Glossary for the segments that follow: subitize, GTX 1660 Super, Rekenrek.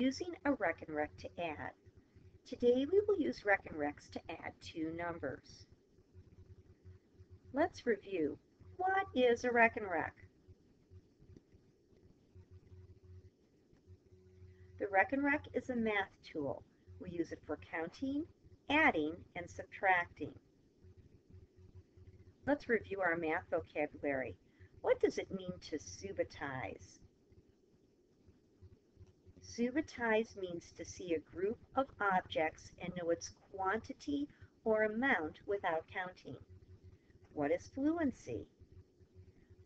Using a Rekenrek to add. Today we will use Rekenreks to add two numbers. Let's review. What is a Rekenrek? The Rekenrek is a math tool. We use it for counting, adding, and subtracting. Let's review our math vocabulary. What does it mean to subitize? Subitize means to see a group of objects and know its quantity or amount without counting. What is fluency?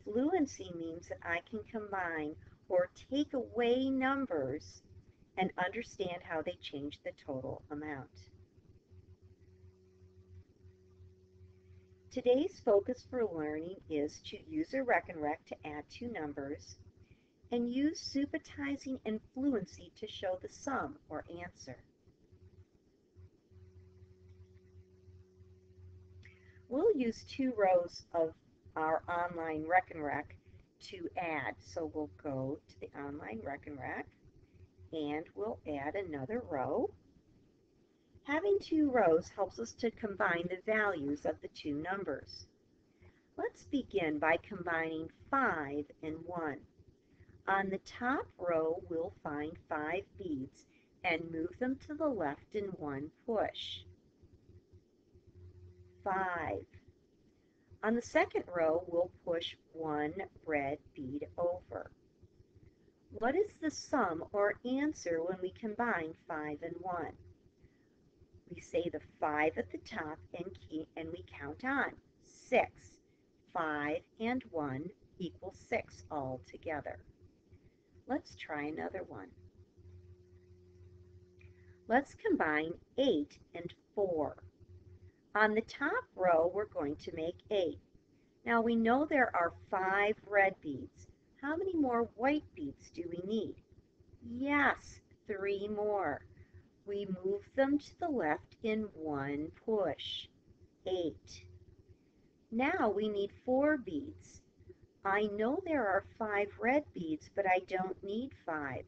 Fluency means that I can combine or take away numbers and understand how they change the total amount. Today's focus for learning is to use a Rekenrek to add two numbers and use subitizing and fluency to show the sum or answer. We'll use two rows of our online Rekenrek to add. So we'll go to the online Rekenrek and we'll add another row. Having two rows helps us to combine the values of the two numbers. Let's begin by combining 5 and 1. On the top row, we'll find 5 beads and move them to the left in one push. 5. On the second row, we'll push one red bead over. What is the sum or answer when we combine 5 and 1? We say the 5 at the top and we count on 6. 5 and 1 equals 6 all together. Let's try another one. Let's combine 8 and 4. On the top row, we're going to make 8. Now we know there are 5 red beads. How many more white beads do we need? Yes, 3 more. We move them to the left in one push. 8. Now we need 4 beads. I know there are 5 red beads, but I don't need 5.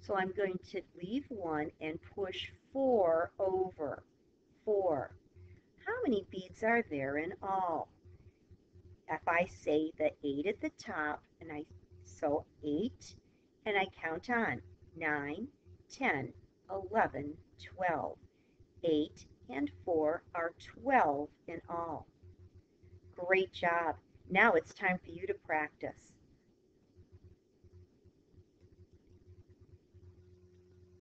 So I'm going to leave one and push 4 over. 4. How many beads are there in all? If I say the 8 at the top, and so 8, and I count on 9, 10, 11, 12. 8 and 4 are 12 in all. Great job. Now it's time for you to practice.